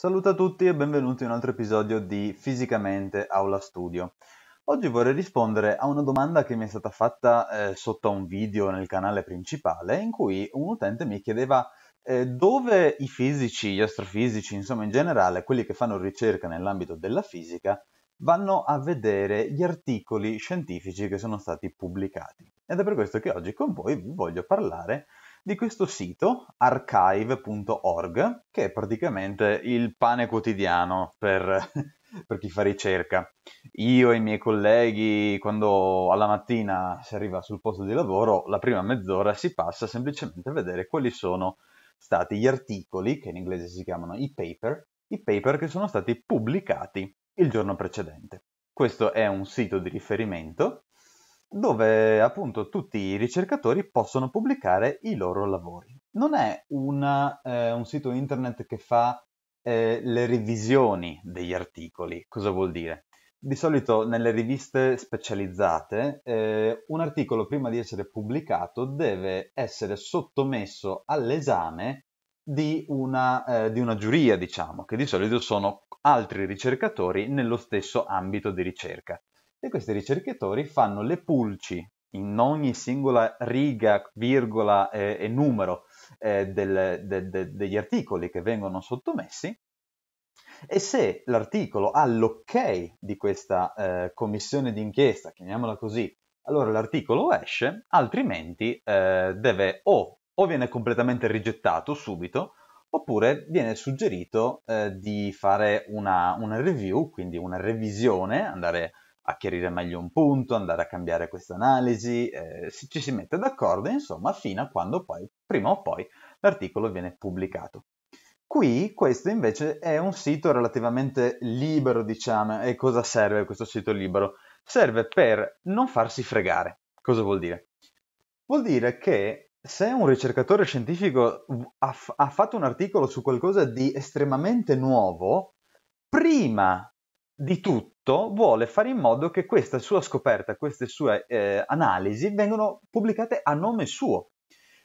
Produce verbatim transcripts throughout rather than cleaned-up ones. Saluto a tutti e benvenuti in un altro episodio di Fisica-Mente Aula Studio. Oggi vorrei rispondere a una domanda che mi è stata fatta eh, sotto a un video nel canale principale, in cui un utente mi chiedeva eh, dove i fisici, gli astrofisici, insomma in generale, quelli che fanno ricerca nell'ambito della fisica, vanno a vedere gli articoli scientifici che sono stati pubblicati. Ed è per questo che oggi con voi vi voglio parlare di questo sito arXiv punto org, che è praticamente il pane quotidiano per, per chi fa ricerca. Io e i miei colleghi, quando alla mattina si arriva sul posto di lavoro, la prima mezz'ora si passa semplicemente a vedere quali sono stati gli articoli, che in inglese si chiamano i paper, i paper che sono stati pubblicati il giorno precedente. Questo è un sito di riferimento dove appunto tutti i ricercatori possono pubblicare i loro lavori. Non è una, eh, un sito internet che fa eh, le revisioni degli articoli. Cosa vuol dire? Di solito nelle riviste specializzate eh, un articolo prima di essere pubblicato deve essere sottomesso all'esame di una, eh, di una giuria, diciamo, che di solito sono altri ricercatori nello stesso ambito di ricerca. E questi ricercatori fanno le pulci in ogni singola riga, virgola eh, e numero eh, del, de, de, degli articoli che vengono sottomessi, e se l'articolo ha l'ok di questa eh, commissione d'inchiesta, chiamiamola così, allora l'articolo esce, altrimenti eh, deve o, o viene completamente rigettato subito, oppure viene suggerito eh, di fare una, una review, quindi una revisione, andare a a chiarire meglio un punto, andare a cambiare questa analisi, eh, ci si mette d'accordo, insomma, fino a quando poi, prima o poi, l'articolo viene pubblicato. Qui, questo invece è un sito relativamente libero, diciamo. E cosa serve questo sito libero? Serve per non farsi fregare. Cosa vuol dire? Vuol dire che se un ricercatore scientifico ha, ha fatto un articolo su qualcosa di estremamente nuovo, prima di tutto vuole fare in modo che questa sua scoperta, queste sue eh, analisi vengano pubblicate a nome suo.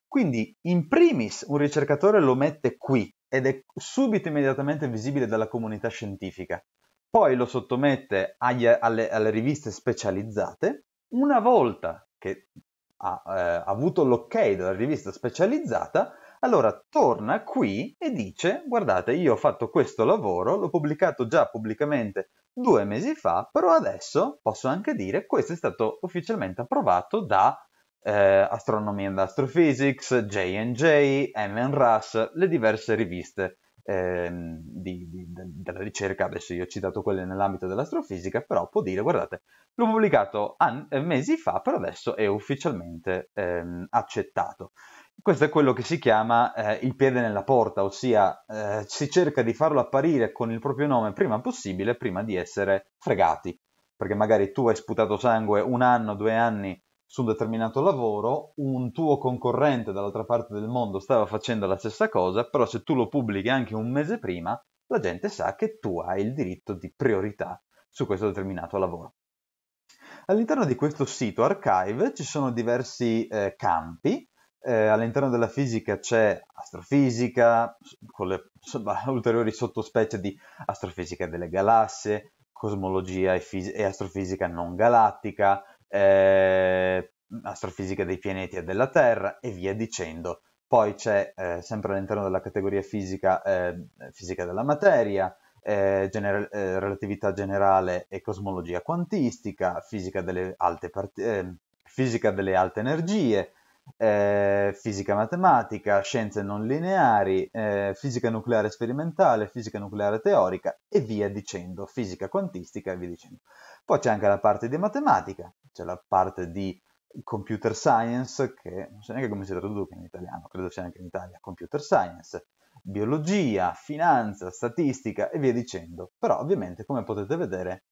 Quindi in primis un ricercatore lo mette qui ed è subito immediatamente visibile dalla comunità scientifica, poi lo sottomette agli, alle, alle riviste specializzate. Una volta che ha eh, avuto l'ok della rivista specializzata, allora torna qui e dice: guardate, io ho fatto questo lavoro, l'ho pubblicato già pubblicamente due mesi fa, però adesso posso anche dire questo è stato ufficialmente approvato da eh, Astronomy and Astrophysics, J and J, M N R A S, le diverse riviste eh, di, di, della ricerca. Adesso io ho citato quelle nell'ambito dell'astrofisica, però può dire: guardate, l'ho pubblicato mesi fa, però adesso è ufficialmente eh, accettato. Questo è quello che si chiama eh, il piede nella porta, ossia eh, si cerca di farlo apparire con il proprio nome prima possibile, prima di essere fregati, perché magari tu hai sputato sangue un anno, due anni su un determinato lavoro, un tuo concorrente dall'altra parte del mondo stava facendo la stessa cosa, però se tu lo pubblichi anche un mese prima, la gente sa che tu hai il diritto di priorità su questo determinato lavoro. All'interno di questo sito arXiv ci sono diversi eh, campi. Eh, all'interno della fisica c'è astrofisica, con le insomma, ulteriori sottospecie di astrofisica delle galassie, cosmologia e, e astrofisica non galattica, eh, astrofisica dei pianeti e della Terra e via dicendo. Poi c'è eh, sempre all'interno della categoria fisica, eh, fisica della materia, eh, gener eh, relatività generale e cosmologia quantistica, fisica delle alte, eh, fisica delle alte energie, Eh, fisica matematica, scienze non lineari, eh, fisica nucleare sperimentale, fisica nucleare teorica e via dicendo, fisica quantistica e via dicendo. Poi c'è anche la parte di matematica, c'è la parte di computer science, che non so neanche come si traduce in italiano, credo sia anche in Italia, computer science, biologia, finanza, statistica e via dicendo. Però ovviamente, come potete vedere,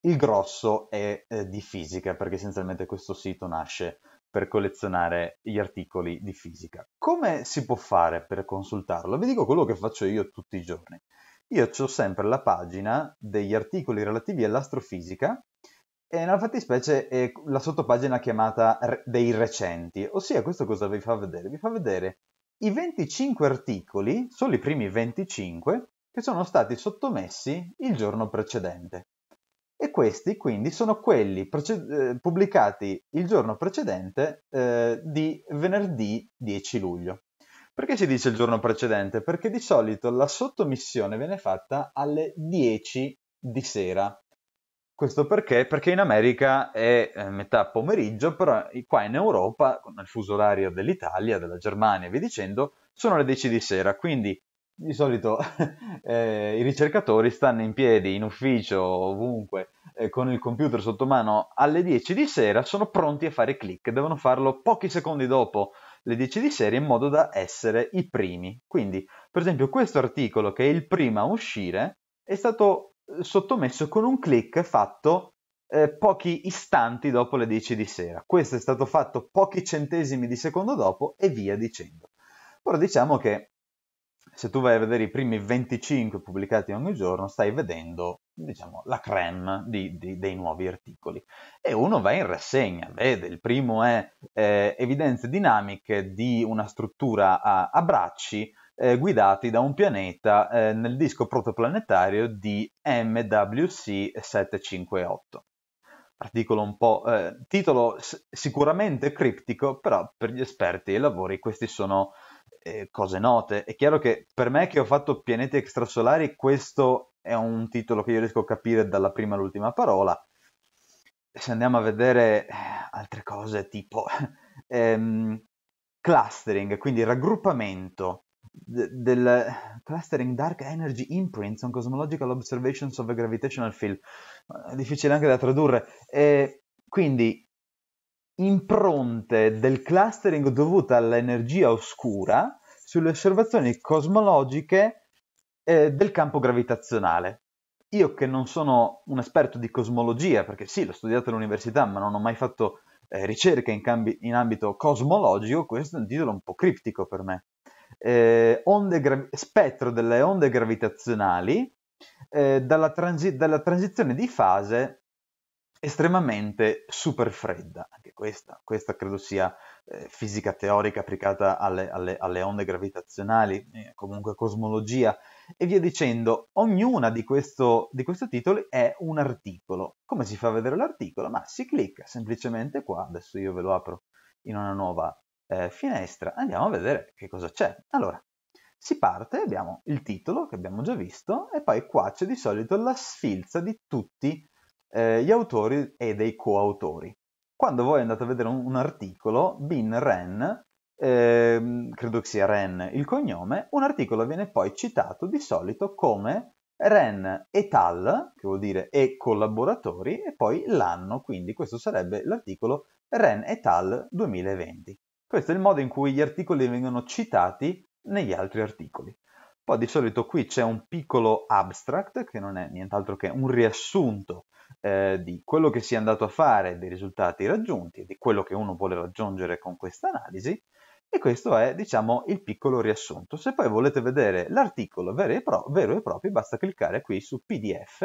il grosso è eh, di fisica, perché essenzialmente questo sito nasce per collezionare gli articoli di fisica. Come si può fare per consultarlo? Vi dico quello che faccio io tutti i giorni. Io ho sempre la pagina degli articoli relativi all'astrofisica e nella fattispecie è la sottopagina chiamata dei recenti, ossia questo cosa vi fa vedere? Vi fa vedere i venticinque articoli, solo i primi venticinque, che sono stati sottomessi il giorno precedente. E questi quindi sono quelli pubblicati il giorno precedente eh, di venerdì dieci luglio. Perché si dice il giorno precedente? Perché di solito la sottomissione viene fatta alle dieci di sera. Questo perché? Perché in America è metà pomeriggio, però qua in Europa, nel fuso orario dell'Italia, della Germania e via dicendo, sono le dieci di sera, quindi di solito eh, i ricercatori stanno in piedi, in ufficio, ovunque, eh, con il computer sotto mano alle dieci di sera, sono pronti a fare click, devono farlo pochi secondi dopo le dieci di sera in modo da essere i primi. Quindi, per esempio, questo articolo, che è il primo a uscire, è stato sottomesso con un click fatto eh, pochi istanti dopo le dieci di sera. Questo è stato fatto pochi centesimi di secondo dopo e via dicendo. Ora diciamo che se tu vai a vedere i primi venticinque pubblicati ogni giorno, stai vedendo, diciamo, la crème di, di, dei nuovi articoli. E uno va in rassegna, vede, il primo è eh, evidenze dinamiche di una struttura a, a bracci eh, guidati da un pianeta eh, nel disco protoplanetario di M W C settecentocinquantotto. Articolo un po', eh, titolo sicuramente criptico, però per gli esperti ai lavori questi sono cose note. È chiaro che per me, che ho fatto pianeti extrasolari, questo è un titolo che io riesco a capire dalla prima all'ultima parola. Se andiamo a vedere altre cose tipo ehm, clustering, quindi raggruppamento de del clustering dark energy imprints on cosmological observations of a gravitational field, è difficile anche da tradurre, eh, quindi impronte del clustering dovute all'energia oscura sulle osservazioni cosmologiche eh, del campo gravitazionale. Io, che non sono un esperto di cosmologia, perché sì, l'ho studiato all'università, ma non ho mai fatto eh, ricerche in, in ambito cosmologico, questo è un titolo un po' criptico per me. Eh, onde spettro delle onde gravitazionali eh, dalla, transi dalla transizione di fase estremamente super fredda. Anche questa, questa credo sia eh, fisica teorica applicata alle, alle, alle onde gravitazionali, eh, comunque cosmologia e via dicendo. Ognuna di, questo, di questi titoli è un articolo. Come si fa a vedere l'articolo? Ma si clicca semplicemente qua. Adesso io ve lo apro in una nuova eh, finestra, andiamo a vedere che cosa c'è. Allora, si parte, abbiamo il titolo che abbiamo già visto, e poi qua c'è di solito la sfilza di tutti gli autori e dei coautori. Quando voi andate a vedere un, un articolo, Bin Ren, eh, credo che sia Ren il cognome, un articolo viene poi citato di solito come Ren et al, che vuol dire e collaboratori, e poi l'anno, quindi questo sarebbe l'articolo Ren et al duemilaventi. Questo è il modo in cui gli articoli vengono citati negli altri articoli. Poi di solito qui c'è un piccolo abstract, che non è nient'altro che un riassunto Eh, di quello che si è andato a fare, dei risultati raggiunti, di quello che uno vuole raggiungere con questa analisi, e questo è, diciamo, il piccolo riassunto. Se poi volete vedere l'articolo vero e, pro vero e proprio, basta cliccare qui su P D F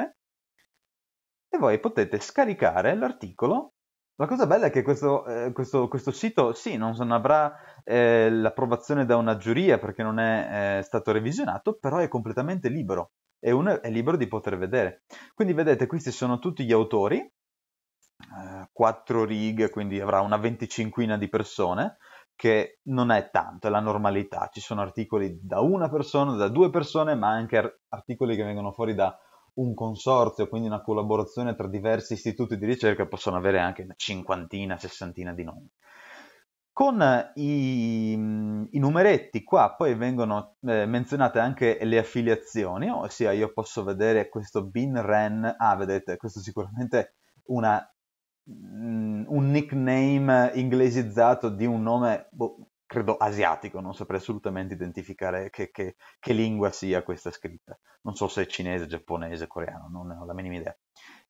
e voi potete scaricare l'articolo. La cosa bella è che questo, eh, questo, questo sito, sì, non avrà eh, l'approvazione da una giuria perché non è eh, stato revisionato, però è completamente libero. E uno è libero di poter vedere. Quindi vedete, questi sono tutti gli autori, eh, quattro righe, quindi avrà una venticinquina di persone, che non è tanto, è la normalità. Ci sono articoli da una persona, da due persone, ma anche articoli che vengono fuori da un consorzio, quindi una collaborazione tra diversi istituti di ricerca, possono avere anche una cinquantina, sessantina di nomi. Con i, i numeretti qua poi vengono eh, menzionate anche le affiliazioni, ossia io posso vedere questo Bin Ren, ah vedete, questo è sicuramente una, mm, un nickname inglesizzato di un nome, boh, credo asiatico, non saprei assolutamente identificare che, che, che lingua sia questa scritta, non so se è cinese, giapponese, coreano, non ne ho la minima idea.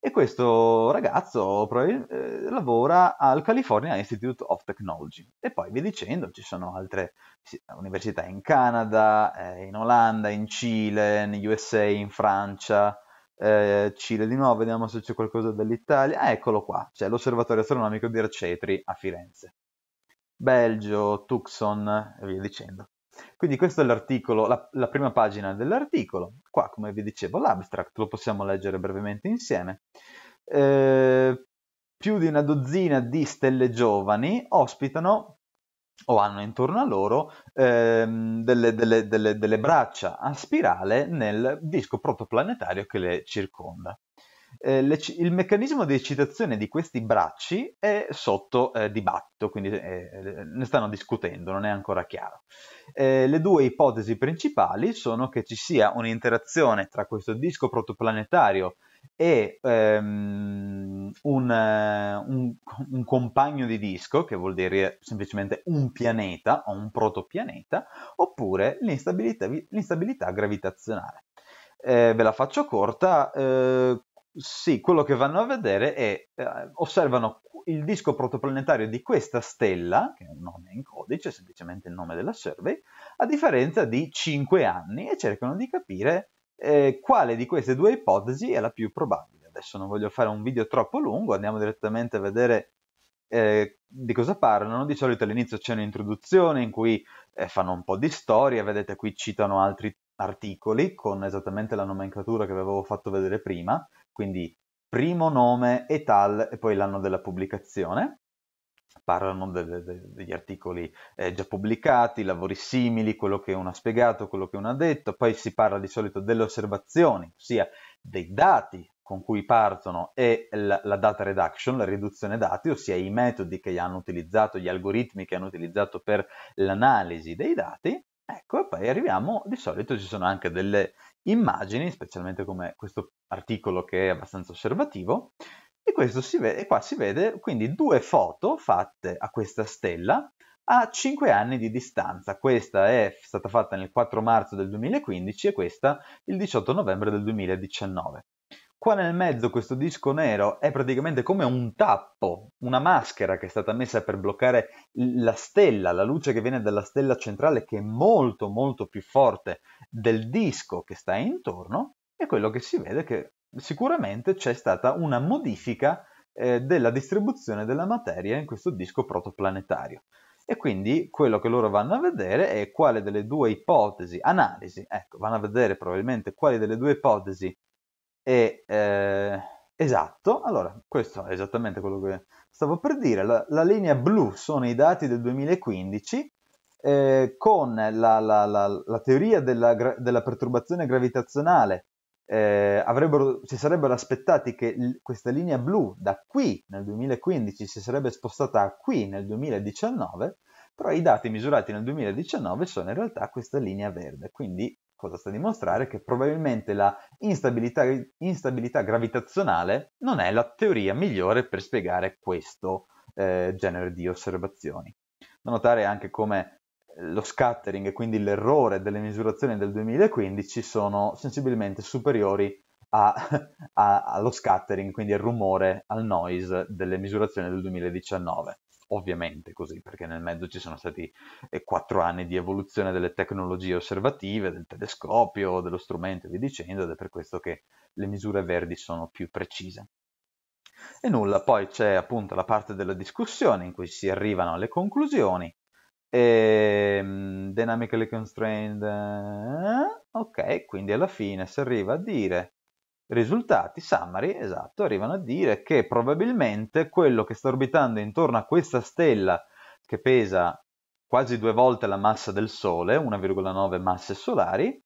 E questo ragazzo eh, lavora al California Institute of Technology. E poi, vi dicendo, ci sono altre università in Canada, eh, in Olanda, in Cile, negli U S A, in Francia, eh, Cile di nuovo, vediamo se c'è qualcosa dell'Italia. Ah, eccolo qua, c'è l'Osservatorio Astronomico di Arcetri a Firenze. Belgio, Tucson, e via dicendo. Quindi questo è l'articolo, la, la prima pagina dell'articolo. Qua, come vi dicevo, l'abstract, lo possiamo leggere brevemente insieme. Eh, più di una dozzina di stelle giovani ospitano o hanno intorno a loro ehm, delle, delle, delle, delle braccia a spirale nel disco protoplanetario che le circonda. Eh, le, il meccanismo di eccitazione di questi bracci è sotto eh, dibattito, quindi eh, ne stanno discutendo, non è ancora chiaro. Eh, le due ipotesi principali sono che ci sia un'interazione tra questo disco protoplanetario e ehm, un, un, un compagno di disco, che vuol dire semplicemente un pianeta o un protopianeta, oppure l'instabilità, l'instabilità gravitazionale. Eh, ve la faccio corta, eh, sì, quello che vanno a vedere è, eh, osservano il disco protoplanetario di questa stella, che è un nome in codice, semplicemente il nome della survey, a differenza di cinque anni, e cercano di capire Eh, quale di queste due ipotesi è la più probabile. Adesso non voglio fare un video troppo lungo, andiamo direttamente a vedere eh, di cosa parlano. Di solito all'inizio c'è un'introduzione in cui eh, fanno un po' di storia, vedete qui citano altri articoli con esattamente la nomenclatura che vi avevo fatto vedere prima, quindi primo nome e tal e poi l'anno della pubblicazione. Parlano de, de, de, degli articoli eh, già pubblicati, lavori simili, quello che uno ha spiegato, quello che uno ha detto. Poi si parla di solito delle osservazioni, ossia dei dati con cui partono e la, la data reduction, la riduzione dati, ossia i metodi che hanno utilizzato, gli algoritmi che hanno utilizzato per l'analisi dei dati. Ecco, e poi arriviamo, di solito ci sono anche delle immagini, specialmente come questo articolo che è abbastanza osservativo. E questo si vede, e qua si vede quindi due foto fatte a questa stella a cinque anni di distanza. Questa è stata fatta nel quattro marzo del duemilaquindici e questa il diciotto novembre del duemiladiciannove. Qua nel mezzo questo disco nero è praticamente come un tappo, una maschera che è stata messa per bloccare la stella, la luce che viene dalla stella centrale, che è molto molto più forte del disco che sta intorno, e quello che si vede è che sicuramente c'è stata una modifica eh, della distribuzione della materia in questo disco protoplanetario. E quindi quello che loro vanno a vedere è quale delle due ipotesi, analisi, ecco, vanno a vedere probabilmente quale delle due ipotesi è eh, esatto. Allora, questo è esattamente quello che stavo per dire. La, la linea blu sono i dati del duemilaquindici, eh, con la, la, la, la teoria della, della perturbazione gravitazionale. Eh, avrebbero, si sarebbero aspettati che questa linea blu da qui nel duemilaquindici si sarebbe spostata a qui nel duemiladiciannove, però i dati misurati nel duemiladiciannove sono in realtà questa linea verde. Quindi cosa sta a dimostrare? Che probabilmente la instabilità, instabilità gravitazionale non è la teoria migliore per spiegare questo eh, genere di osservazioni. Da notare anche come lo scattering e quindi l'errore delle misurazioni del duemilaquindici sono sensibilmente superiori a, a, allo scattering, quindi al rumore, al noise delle misurazioni del duemiladiciannove. Ovviamente così, perché nel mezzo ci sono stati quattro anni di evoluzione delle tecnologie osservative, del telescopio, dello strumento e via dicendo, ed è per questo che le misure verdi sono più precise. E nulla, poi c'è appunto la parte della discussione in cui si arrivano alle conclusioni. E, um, dynamically constrained, uh, ok, quindi alla fine si arriva a dire risultati, summary, esatto, arrivano a dire che probabilmente quello che sta orbitando intorno a questa stella, che pesa quasi due volte la massa del Sole, uno virgola nove masse solari,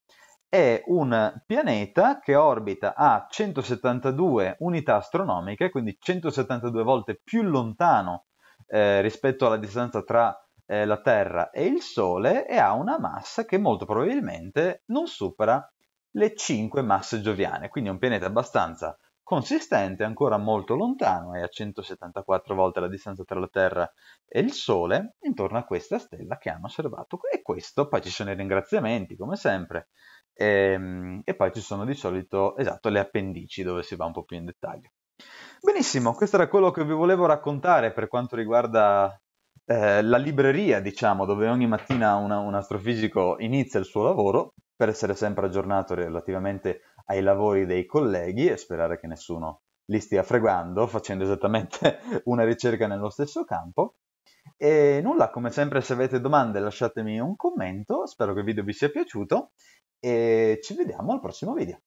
è un pianeta che orbita a centosettantadue unità astronomiche, quindi centosettantadue volte più lontano eh, rispetto alla distanza tra la Terra e il Sole, e ha una massa che molto probabilmente non supera le cinque masse gioviane, quindi è un pianeta abbastanza consistente, ancora molto lontano, è a centosettantaquattro volte la distanza tra la Terra e il Sole, intorno a questa stella che hanno osservato. E questo, poi ci sono i ringraziamenti, come sempre, e, e poi ci sono di solito, esatto, le appendici, dove si va un po' più in dettaglio. Benissimo, questo era quello che vi volevo raccontare per quanto riguarda Eh, la libreria, diciamo, dove ogni mattina una, un astrofisico inizia il suo lavoro per essere sempre aggiornato relativamente ai lavori dei colleghi e sperare che nessuno li stia fregando facendo esattamente una ricerca nello stesso campo. E nulla, come sempre, se avete domande lasciatemi un commento, spero che il video vi sia piaciuto e ci vediamo al prossimo video.